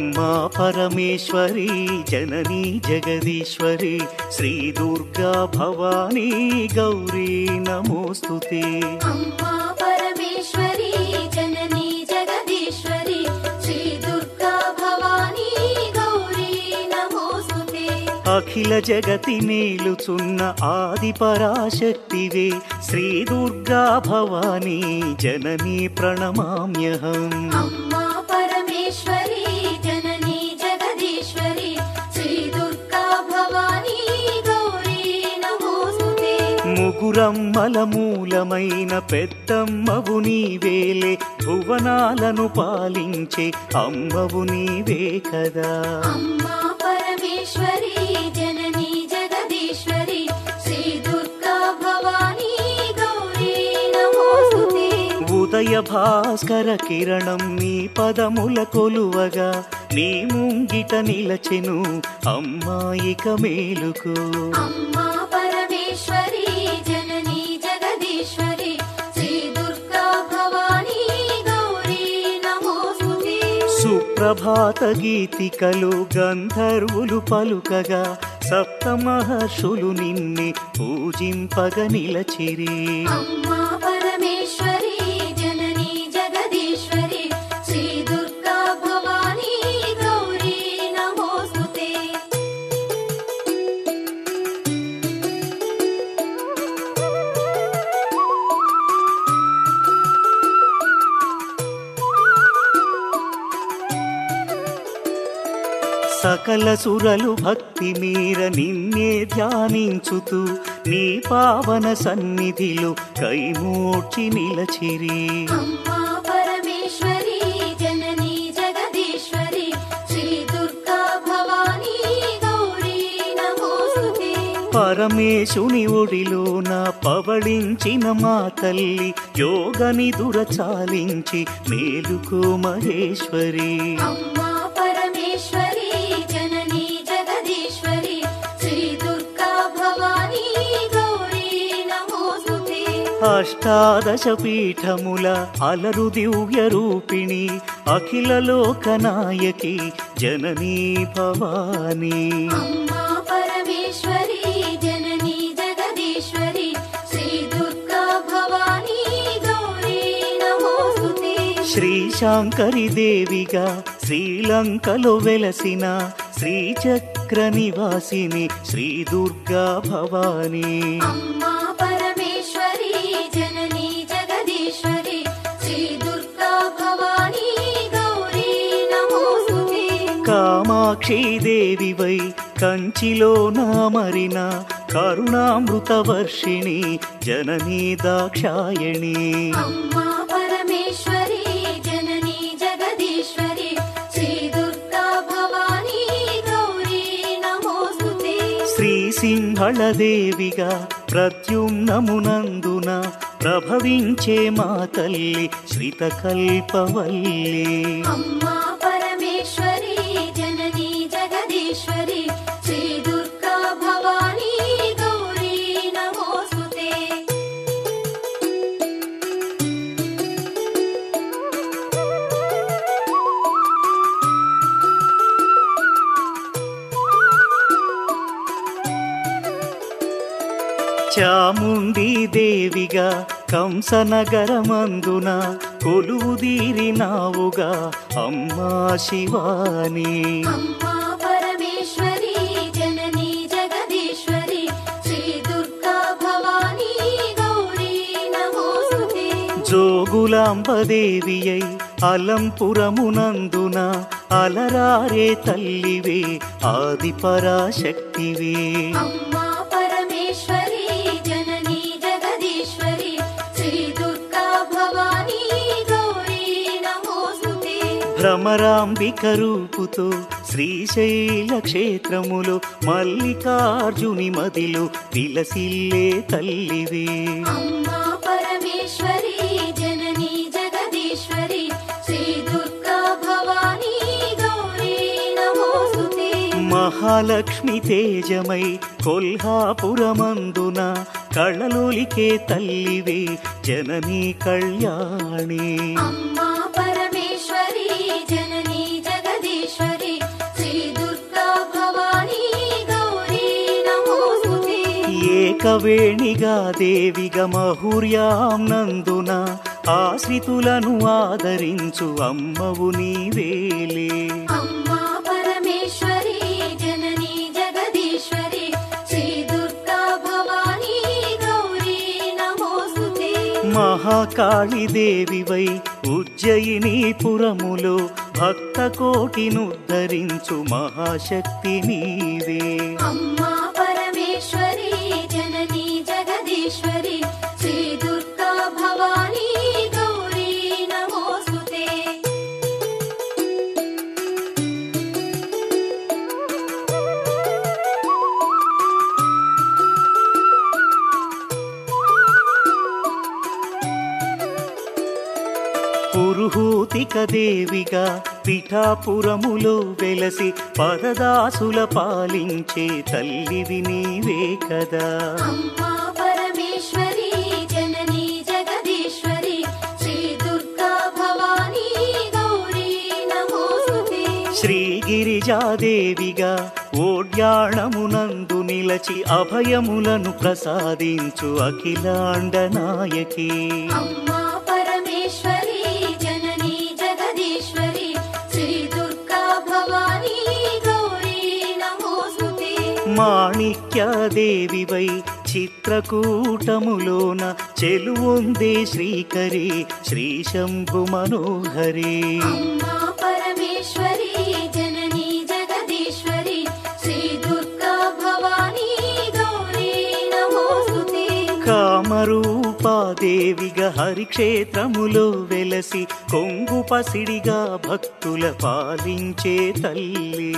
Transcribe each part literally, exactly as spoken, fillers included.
अम्मा परमेश्वरी जननी जगदीश्वरी श्री दुर्गा भवानी गौरी नमोस्तुते। अम्मा परमेश्वरी जननी जगदीश्वरी श्री दुर्गा भवानी गौरी नमोस्तुते। अखिल जगति मेलुचुन्न आदि पराशक्तिवे श्री दुर्गा भवानी जननी प्रणमाम्यहम्। ముగురమ్మలమూలమైన పెద్దమ్మవు నీవేలే భువనాలను పాలించే అమ్మవు నీవే కదా। అమ్మా పరమేశ్వరి జననీ జగదీశ్వరి శ్రీ దుర్గా భవానీ గౌరీ నమోస్తుతే। ఉదయ భాస్కర కిరణం నీ పదముల కొలువగా నీ ముంగిట నిలచెను అమ్మాయిక మేలుకు। అమ్మా పరమేశ్వరి प्रभात गीतिकलु गंधर्वुलु पलुकगा सप्त महर्षुलु निन्ने पूजिंपग निलचिरे। अम्मा परमेश्वरी जननी जगदीश्वरी श्री दुर्गा भवानी गौरी नमोस्तुते। सकल सुरलु भक्ति मीर निन्ने ध्यानिंचुतू नी पावन सन्निधिलो कई मोर्ची निलचिरी। अम्मा परमेश्वरी जननी जगदीश्वरी श्री दुर्गा भवानी गौरी नमोस्तुते। परमेशुनि ओडिलोन पवळिंचिन मा तल्ली योगनि दुरचालिंचि मेलुको महेश्वरी। अम्मा परमेश्वरी अष्टादश पीठमुला अलरु दिव्य रूपिणी अखिल लोक नायकी जननी भवानी। अम्मा परमेश्वरी जननी जगदीश्वरी श्री दुर्गा भवानी गौरी नमोस्तुते। श्री शंकरी देविगा श्रीलंकलो वेलसिना श्री चक्र निवासिनी श्री दुर्गा भवानी। अम्मा परमेश्वरी जननी जगदीश्वरी श्री दुर्गा भवानी गौरी नमोस्तुते। कामाक्षी देवी वै कंचिलो नामरिना करुणामृत वर्षिणी जननी दाक्षायणी। अम्मा परमेश्वरी जननी जगदीश्वरी श्री दुर्गा भवानी गौरी नमोस्तुते। श्री सिंहल देविगा प्रद्युम्नमुनंदुना प्रभविंचे मातल्ली श्रितकल्पवल्ली। अम्मा परमेश्वरी जननी जगदीश्वरी श्री दुर्गा भवानी गौरी नमोस्तुते। चामुंडी देविगा कंसनगरमंदुना कोलुदीरिनावुगा अम्मा शिवानी। अम्मा परमेश्वरी जननी जगदीश्वरी श्री दुर्गा भवानी गौरी नमोस्तुते। जोगुलांब देवियै अलंपुरमुनंदुना अलरारे तल्लिवे आदिपराशक्तिवे। अम्मा परमेश्वरी जननी जगदीश्वरी श्री दुर्गा भवानी गौरी नमोस्तुते। भ्रमरांबिक रूपुतो श्रीशैल क्षेत्रमुलो मल्लिकार्जुनि मदिलो विलसिल्ले तल्लिवे। अम्मा परमेश्वरी जननी जगदीश्वरी श्री दुर्गा भवानी गौरी नमोस्तुते। महालक्ष्मी तेजमयी कोल्हापुरमंदुना कल्ललोलिके तल्लिवे जननी कल्याणी। अम्मा परमेश्वरी जननी जगदीश्वरी వేణిగా దేవిగా మహూర్యాం నందున ఆశ్రితులను ఆదరించు అమ్మవు నీవేలే. అమ్మా పరమేశ్వరి జననీ జగదీశ్వరి శ్రీ దుర్గా భవానీ గౌరీ నమోస్తుతే. మహాకాళి దేవివై ఉజ్జయిని పురములో భక్త కోటిని ఉద్ధరించు మహాశక్తి నీవే. అమ్మా పరమేశ్వరి జననీ జగదీశ్వరి శ్రీ దుర్గా భవానీ గౌరీ నమోస్తుతే. పురుహూతిక దేవిగా పిఠాపురములో వెలసి పరదాసుల పాలించే తల్లివి నీవే కదా. అమ్మా పరమేశ్వరి జననీ జగదీశ్వరి శ్రీ దుర్గా భవానీ గౌరీ నమోస్తుతే. శ్రీ గిరిజాదేవిగా ఓడ్యాణమునందు నిలచి అభయములను ప్రసాదించు అఖిలాండ నాయకి. అమ్మా పరమేశ్వరి మాణిక్య దేవివై చిత్రకూటములోన చెలువొందే శ్రీకరి శ్రీ శంభు మనోహరి. అమ్మా పరమేశ్వరి జననీ జగదీశ్వరి శ్రీ దుర్గా భవానీ గౌరీ నమోస్తుతే. కామరూపా దేవిగా హరిక్షేత్రములో వెలసి కొంగు పసిడిగా భక్తుల పాలించే తల్లి.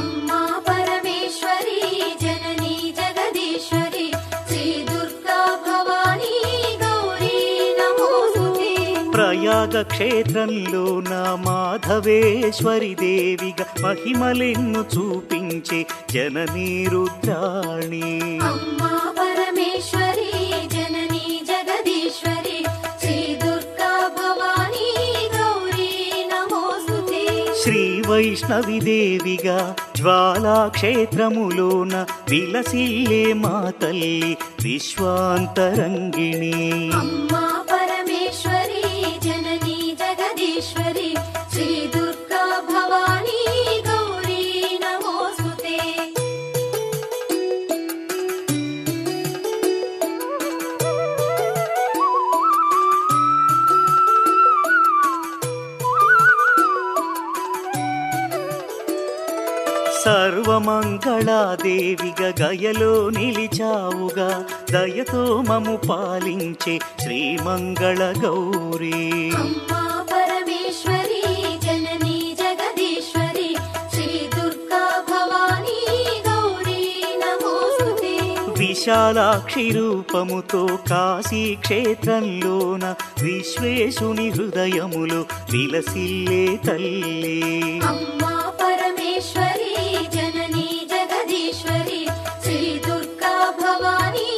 అమ్మా పరమేశ్వరి జననీ జగదీశ్వరి శ్రీ దుర్గా భవానీ గౌరీ నమోస్తుతే. ప్రయాగ క్షేత్రంలో నా మాధవేశ్వరి దేవిగా మహిమలెన్ను చూపించే జననీ రుద్రాణి. అమ్మా పరమేశ్వరి జననీ జగదీశ్వరి శ్రీ దుర్గా భవానీ గౌరీ నమోస్తుతే. శ్రీ వైష్ణవి దేవిగా జ్వాలా క్షేత్రములోన విలసిల్లే మా తల్లి విశ్వాంతరంగిణి. అమ్మా పరమేశ్వరి జననీ జగదీశ్వరి శ్రీ దుర్గా భవానీ గౌరీ నమోస్తుతే. సర్వమంగళాదేవిగా గయలో నిలిచావుగా దయతో మము పాలించే శ్రీమంగళ గౌరీ. అమ్మా పరమేశ్వరి జననీ జగదీశ్వరి శ్రీ దుర్గా భవానీ గౌరీ నమోస్తుతే. విశాలాక్షి రూపముతో కాశీ క్షేత్రంలోన విశ్వేశుని హృదయములో విలసిల్లే తల్లి. అమ్మా పరమేశ్వరి జననీ జగదీశ్వరి శ్రీ దుర్గా భవానీ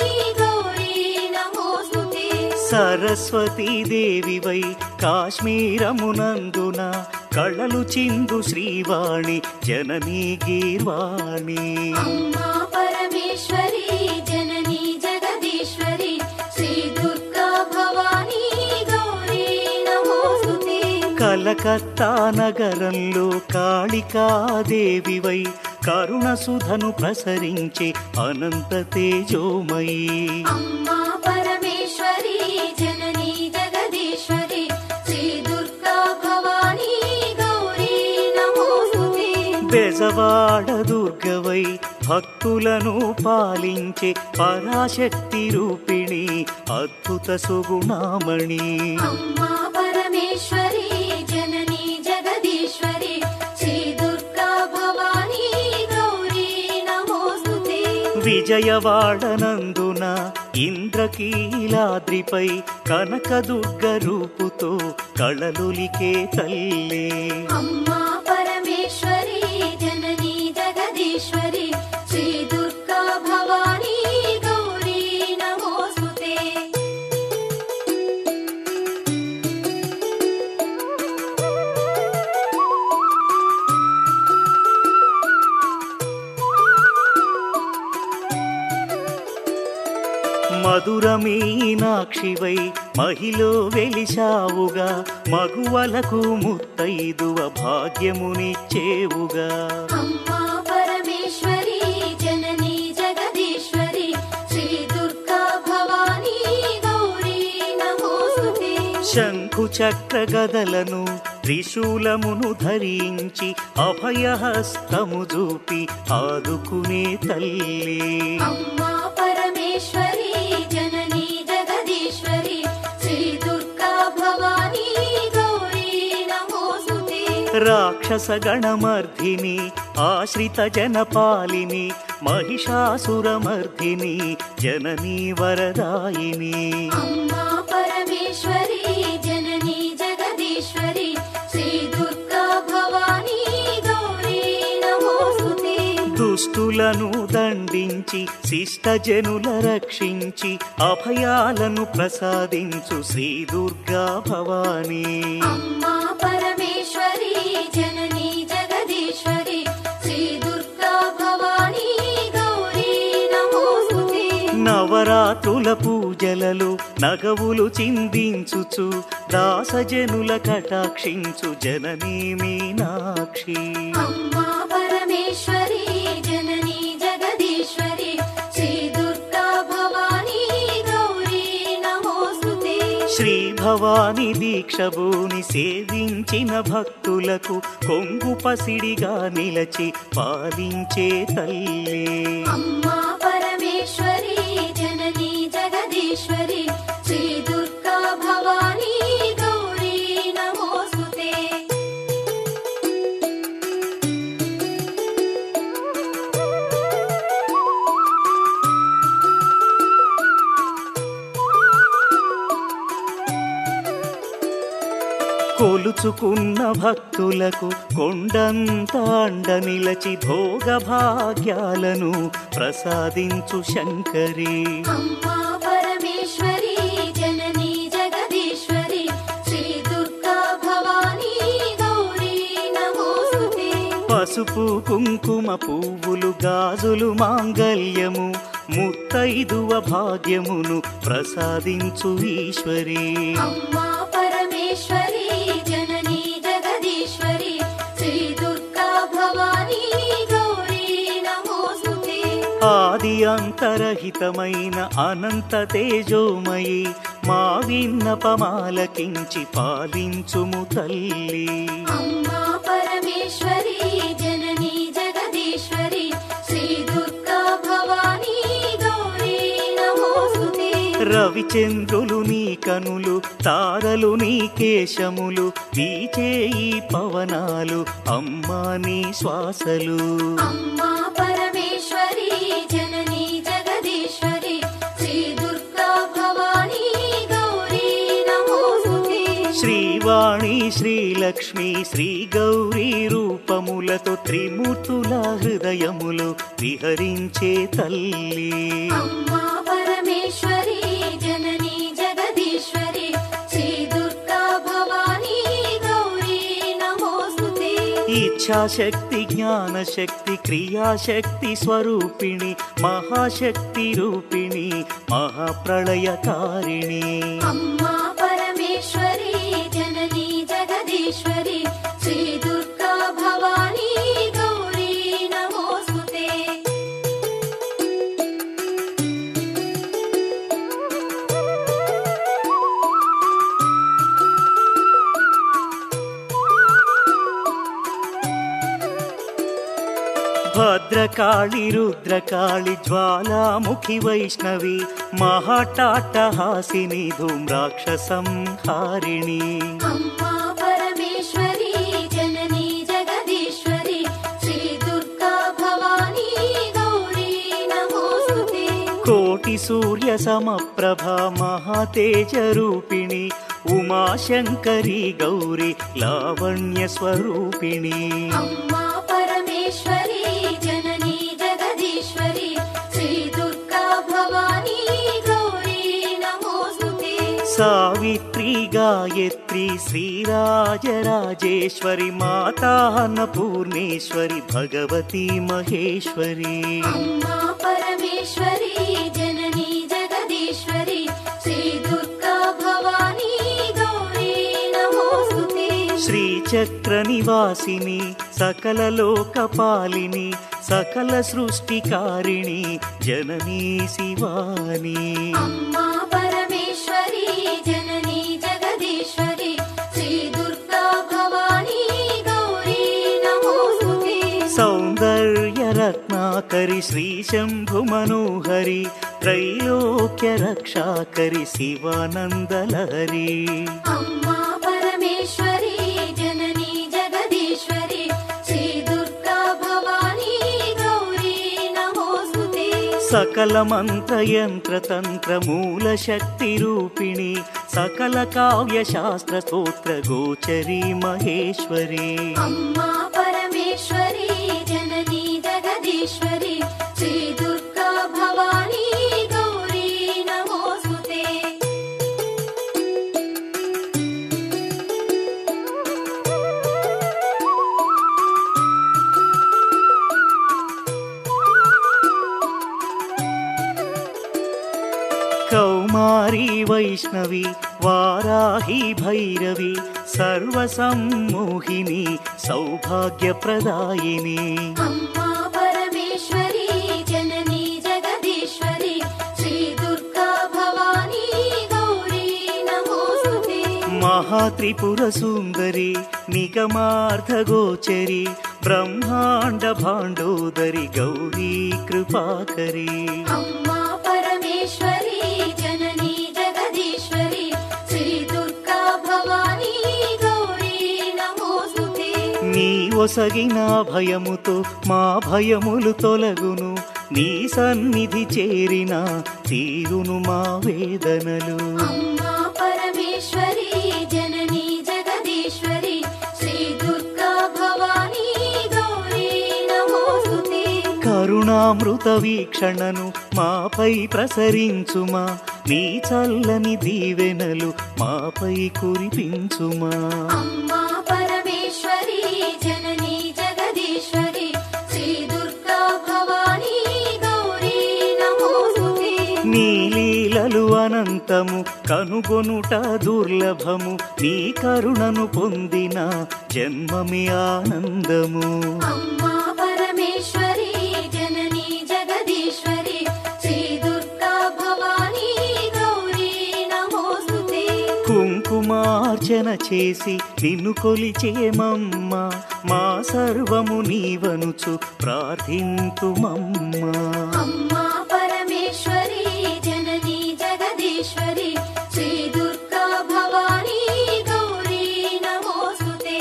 గౌరీ నమోస్తుతే. సరస్వతీ దేవివై కాశ్మీరమునందున కళలు చిందు శ్రీవాణి జననీ గీర్వాణి. అమ్మా పరమేశ్వరి జననీ జగదీశ్వరి శ్రీ దుర్గా భవానీ గౌరీ నమోస్తుతే. కలకత్తా నగరంలో కాళికాదేవివై కరుణసుధను ప్రసరించే అనంత తేజోమయీ. అమ్మా పరమేశ్వరి జననీ జగదీశ్వరి శ్రీ దుర్గా భవానీ గౌరీ నమోస్తుతే. బెజవాడ దుర్గవై భక్తులను పాలించే పరాశక్తి రూపిణి అద్భుత సుగుణామణి. అమ్మా పరమేశ్వరి జననీ జగదీశ్వరి శ్రీ దుర్గా భవానీ గౌరీ నమోస్తుతే. విజయవాడనందున ఇంద్రకీలాద్రిపై కనకదుర్గ రూపుతో కళలులికే తల్లి. అమ్మా పరమేశ్వరి జననీ జగదీశ్వరి శ్రీ దుర్గా భవానీ గౌరీ నమోస్తుతే. మధుర మీనాక్షివై మహిలో వెలిశావుగా మగువలకు ముత్తైదువ భాగ్యమునిచ్చేవుగా అమ్మా పరమేశ్వరి జననీ జగదీశ్వరి శ్రీ దుర్గా భవానీ గౌరీ నమోస్తుతే శంఖు చక్ర గదలను త్రిశూలమును ధరించి అభయహస్తము చూపి ఆదుకునే తల్లి అమ్మా పరమేశ్వరి జననీ జగదీశ్వరి శ్రీ దుర్గా భవానీ గౌరీ నమోస్తుతే రాక్షస గణమర్ధిని ఆశ్రిత జనపాలిని మహిషాసురమర్ధిని జననీ వరదాయిని అమ్మా పరమేశ్వరి జననీ జగదీశ్వరి దుష్టులను దండించి శిష్ట జనుల రక్షించి అభయాలను ప్రసాదించు శ్రీ దుర్గా భవానీ అమ్మా పరమేశ్వరి జననీ జగదీశ్వరి శ్రీ దుర్గా భవానీ గౌరీ నమోస్తుతే నవరాత్రుల పూజలలో నగవులు చిందించుచు దాసజనుల కటాక్షించు జననీ మీనాక్షి అమ్మా పరమేశ్వరి జననీ జగదీశ్వరి శ్రీ దుర్గా భవానీ గౌరీ నమోస్తుతే శ్రీ భవానీ దీక్షభూని సేవించిన భక్తులకు కొంగు పసిడిగా నిలచి పాలించే తల్లి అమ్మా పరమేశ్వరి జననీ జగదీశ్వరి శ్రీ దుర్గా భవానీ గౌరీ నమోస్తుతే కొలుచుకున్న భక్తులకు కొండంత అండ నిలచి భోగ భాగ్యాలను ప్రసాదించు శంకరి అమ్మా పరమేశ్వరి జననీ జగదీశ్వరి శ్రీ దుర్గా భవానీ గౌరీ నమోస్తుతే పసుపు కుంకుమ పువ్వులు గాజులు మాంగళ్యము ముత్తైదువ భాగ్యమును ప్రసాదించు ఈశ్వరి అమ్మా పరమేశ్వరి జననీ జగదీశ్వరి శ్రీ దుర్గా భవానీ గౌరీ నమోస్తుతే ఆది అంతరహితమైన అనంత తేజోమయి మా విన్నపమాలకించి పాలించుము తల్లి అమ్మా పరమేశ్వరి జననీ జగదీశ్వరి శ్రీ దుర్గా భవానీ గౌరీ నమోస్తుతే రవిచంద్రులు నీ కనులు తారలు నీ కేశములు నీ చేయి పవనాలు అమ్మా నీ శ్వాసలు అమ్మా పరమేశ్వరి జననీ జగదీశ్వరి శ్రీ దుర్గా భవానీ గౌరీ నమోస్తుతే శ్రీవాణి శ్రీలక్ష్మి శ్రీ గౌరీ రూపములతో త్రిమూర్తుల హృదయములు విహరించే తల్లి అమ్మా పరమేశ్వరి జననీ జగదీశ్వరి శ్రీ దుర్గా భవానీ గౌరీ నమోస్తుతే ఇచ్ఛాశక్తి జ్ఞానశక్తి క్రియాశక్తి స్వరూపిణి మహాశక్తి రూపిణి మహాప్రళయకారిణి అమ్మా పరమేశ్వరి జననీ జగదీశ్వరి శ్రీ దుర్గా భవానీ గౌరీ నమోస్తుతే భద్రకాళి రుద్రకాళి జ్వాలాముఖి వైష్ణవి మహాటాటహాసిని ధూమ్రాక్ష సంహారిణి అమ్మా పరమేశ్వరి జననీ జగదీశ్వరి శ్రీ దుర్గా భవానీ గౌరీ నమోస్తుతే కోటి సూర్య సమప్రభ మహాతేజ రూపిణి ఉమాశంకరి గౌరీ లావణ్య స్వరూపిణి అమ్మా పరమేశ్వరి జననీ జగదీశ్వరి శ్రీ దుర్గా భవానీ గౌరీ నమోస్తుతే సావిత్రి గాయత్రి శ్రీరాజరాజేశ్వరి మాతా అన్నపూర్ణేశ్వరి భగవతి మహేశ్వరి అమ్మా పరమేశ్వరి జననీ జగదీశ్వరి त्रिचक्र निवासिनी सकल लोकपालिनी सकल सृष्टिकारिणी जननी शिवानी अम्मा परमेश्वरी जननी जगदीश्वरी श्री दुर्गा भवानी गौरी नमोस्तुते सौंदर्य रत्नाकरी श्री शंभु मनोहरी त्रैलोक्य रक्षाकरी शिवानंद लहरी अम्मा परमेश्वरी जननी जगदीश्वरी श्री दुर्गा भवानी गौरी नमोस्तुते सकल मंत्र यंत्र तंत्र मूल शक्ति रूपिणी सकल काव्य शास्त्र स्तोत्र गोचरी महेश्वरी अम्मा परमेश्वरी जननी जगदीश्वरी श्री दुर्गा भवानी कौमारी वैष्णवी वाराही भैरवी सर्वसम्मोहिनी सौभाग्य प्रदायिनी अम्मा परमेश्वरी जननी जगदीश्वरी श्री दुर्गा भवानी गौरी नमोस्तुते महात्रिपुर सुंदरी निगमार्थ गोचरी ब्रह्मांड भांडोदरी गौरी कृपाकरी अम्मा परमेश्वरी నీవొసగిన భయముతో మా భయములు తొలగును నీ సన్నిధి చేరిన తీరును మా వేదనలు అమ్మా పరమేశ్వరి జననీ జగదీశ్వరి శ్రీ దుర్గా భవానీ గౌరీ నమోస్తుతే కరుణామృత వీక్షణను మాపై ప్రసరించుమా నీ చల్లని దీవెనలు మాపై కురిపించుమా అమ్మా పరమేశ్వరి जननी जगदीश्वरी श्री दुर्गा भवानी गौरी नमोस्तुते नीलीललु अनंतमु कनुगोनुट दुर्लभमु नी करुणनु पोंदिना जन्ममे आनंदमु अम्मा परमेश्वरी जननी जगदीश्वरी श्री दुर्गा भवानी गौरी नमोस्तुते కుంకుమార్చన చేసి నిన్ను కొలిచేమమ్మ మా సర్వము నీవనుచు ప్రార్థింతుమమ్మ అమ్మా పరమేశ్వరి జననీ జగదీశ్వరి శ్రీ దుర్గా భవానీ గౌరీ నమోస్తుతే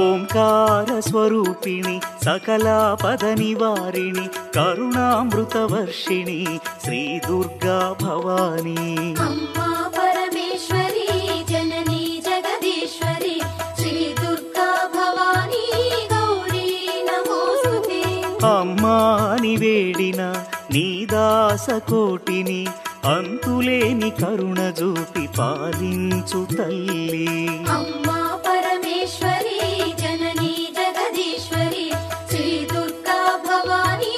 ओंकार स्वरूपिणी सकलापद निवारिणी करुणामृत वर्षिणी श्री दुर्गा भवानी अम्मा परमेश्वरी जननी जगदीश्वरी श्री दुर्गा भवानी गौरी नमोस्तुते अम्मा निवेडिना नी दास कोटिनी अंतुलेनी करुण जोपि पालिंचु तल्ली अम्मा परमेश्वरी जननी जगदीश्वरी श्री दुर्गा भवानी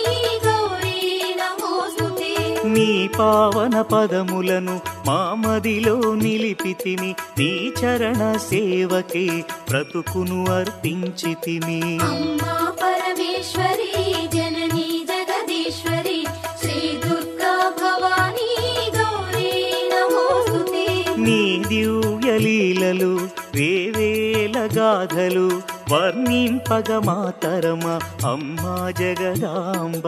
गौरी नमोस्तुते नी पावन पदमुलनु मामदिलो निलिपितिमि नी चरण सेवके ब्रतुकुनु अर्पिंचितिमि अम्मा परमेश्वरी जननी जगदीश्वरी श्री दुर्गा भवानी गौरी नमोस्तुते नी दिव्य लीललु వేవేల గాథలు వర్ణింపగ మాతరమ అమ్మా జగదాంబ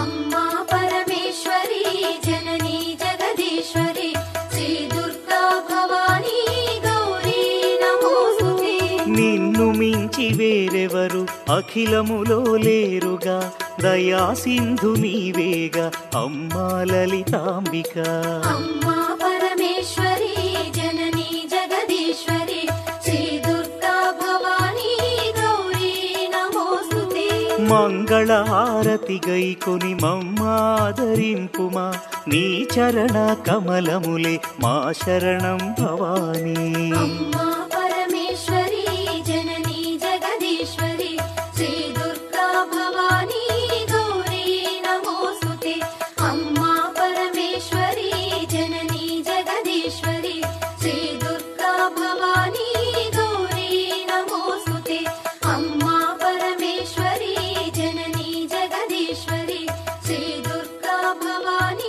అమ్మా పరమేశ్వరి జననీ జగదీశ్వరి శ్రీ దుర్గా భవానీ గౌరీ నమోస్తుతే నిన్ను మించి వేరెవరు అఖిలములో లేరుగా దయా సింధు నీవేగా అమ్మా లలితాంబిక అమ్మా పరమేశ్వరి జననీ జగదీశ్వరి मंगल आरति गैकोनी मम्मादरिंपुमा नी चरण कमलमुले मा शरणं भवानी अम्मा परमेश्वरी जननी जगदीश्वरी ईश्वरी श्री दुर्गा भवानी।